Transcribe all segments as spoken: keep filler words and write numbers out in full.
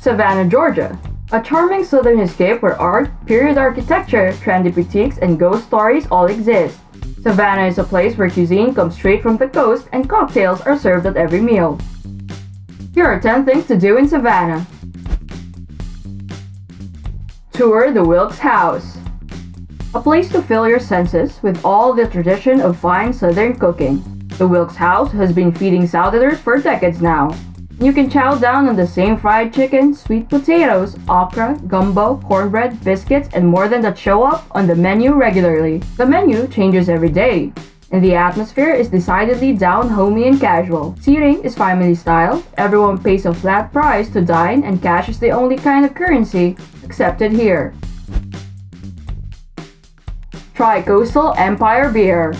Savannah, Georgia, a charming southern escape where art, period architecture, trendy boutiques, and ghost stories all exist. Savannah is a place where cuisine comes straight from the coast and cocktails are served at every meal. Here are ten things to do in Savannah. Tour the Wilkes House, a place to fill your senses with all the tradition of fine southern cooking. The Wilkes House has been feeding Southerners for decades now. You can chow down on the same fried chicken, sweet potatoes, okra, gumbo, cornbread, biscuits, and more than that show up on the menu regularly. The menu changes every day, and the atmosphere is decidedly down homey and casual. Seating is family style, everyone pays a flat price to dine, and cash is the only kind of currency accepted here. Try Coastal Empire Beer.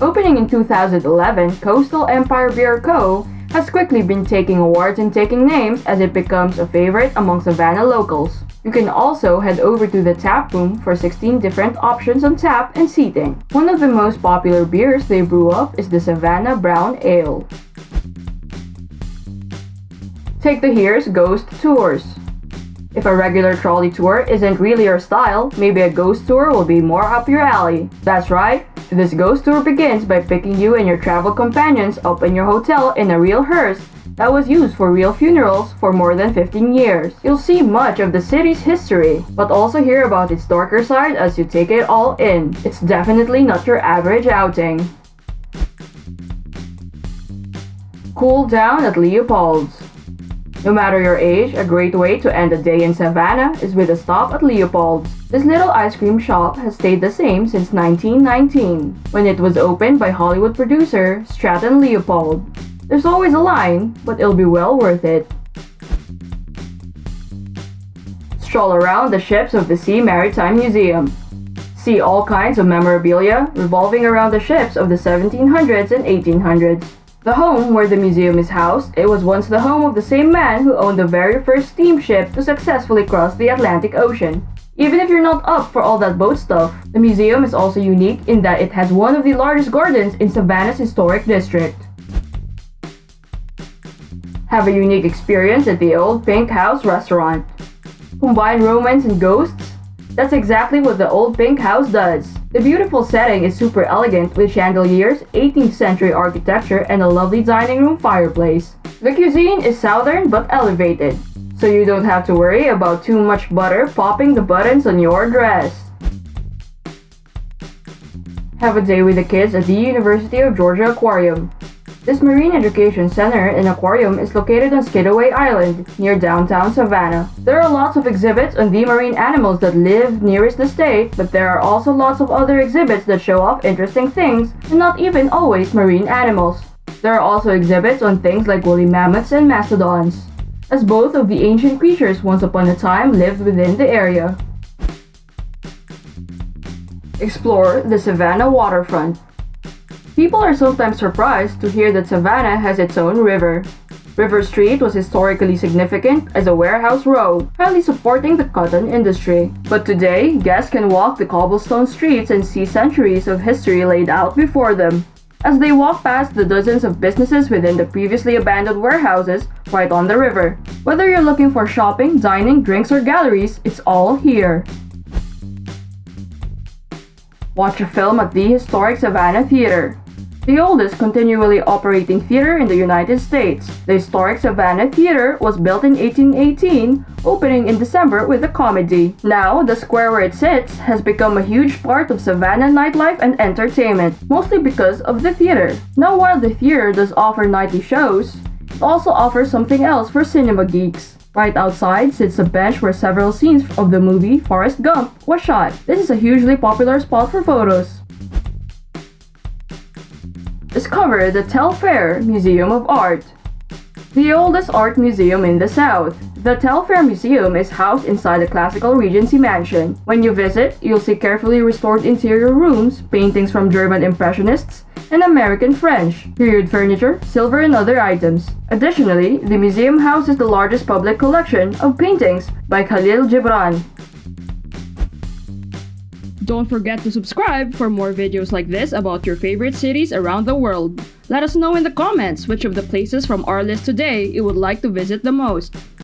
Opening in two thousand eleven, Coastal Empire Beer Co. has quickly been taking awards and taking names as it becomes a favorite among Savannah locals. You can also head over to the tap room for sixteen different options on tap and seating. One of the most popular beers they brew up is the Savannah Brown Ale. Take the Here's Ghost Tours. If a regular trolley tour isn't really your style, maybe a ghost tour will be more up your alley. That's right, this ghost tour begins by picking you and your travel companions up in your hotel in a real hearse that was used for real funerals for more than fifteen years. You'll see much of the city's history, but also hear about its darker side as you take it all in. It's definitely not your average outing. Cool down at Leopold's. No matter your age, a great way to end a day in Savannah is with a stop at Leopold's. This little ice cream shop has stayed the same since nineteen nineteen, when it was opened by Hollywood producer Stratton Leopold. There's always a line, but it'll be well worth it. Stroll around the Ships of the Sea Maritime Museum. See all kinds of memorabilia revolving around the ships of the seventeen hundreds and eighteen hundreds. The home where the museum is housed, it was once the home of the same man who owned the very first steamship to successfully cross the Atlantic Ocean. Even if you're not up for all that boat stuff, the museum is also unique in that it has one of the largest gardens in Savannah's historic district. Have a unique experience at the Old Pink House Restaurant. Combine romance and ghosts? That's exactly what the Old Pink House does. The beautiful setting is super elegant with chandeliers, eighteenth century architecture, and a lovely dining room fireplace. The cuisine is southern but elevated, so you don't have to worry about too much butter popping the buttons on your dress. Have a day with the kids at the University of Georgia Aquarium. This marine education center and aquarium is located on Skidaway Island, near downtown Savannah. There are lots of exhibits on the marine animals that live nearest the state, but there are also lots of other exhibits that show off interesting things, and not even always marine animals. There are also exhibits on things like woolly mammoths and mastodons, as both of the ancient creatures once upon a time lived within the area. Explore the Savannah waterfront. People are sometimes surprised to hear that Savannah has its own river. River Street was historically significant as a warehouse row, highly supporting the cotton industry. But today, guests can walk the cobblestone streets and see centuries of history laid out before them, as they walk past the dozens of businesses within the previously abandoned warehouses right on the river. Whether you're looking for shopping, dining, drinks, or galleries, it's all here. Watch a film at the historic Savannah Theater, the oldest continually operating theater in the United States. The historic Savannah Theater was built in eighteen eighteen, opening in December with a comedy. Now, the square where it sits has become a huge part of Savannah nightlife and entertainment, mostly because of the theater. Now, while the theater does offer nightly shows, it also offers something else for cinema geeks. Right outside sits a bench where several scenes of the movie Forrest Gump was shot. This is a hugely popular spot for photos. Discover the Telfair Museum of Art, the oldest art museum in the South. The Telfair Museum is housed inside a classical Regency mansion. When you visit, you'll see carefully restored interior rooms, paintings from German Impressionists, and American French, period furniture, silver, and other items. Additionally, the museum houses the largest public collection of paintings by Khalil Gibran. Don't forget to subscribe for more videos like this about your favorite cities around the world. Let us know in the comments which of the places from our list today you would like to visit the most.